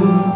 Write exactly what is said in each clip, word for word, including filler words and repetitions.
You're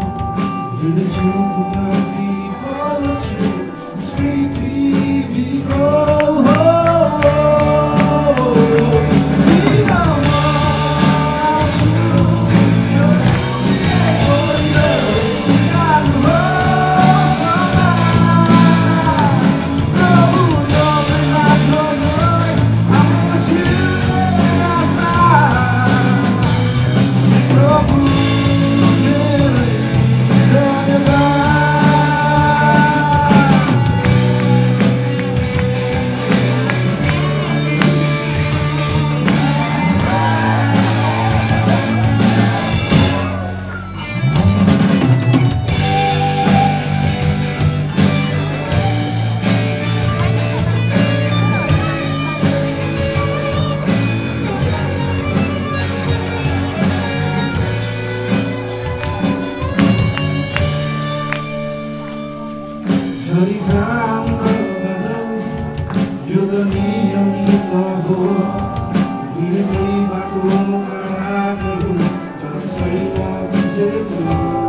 the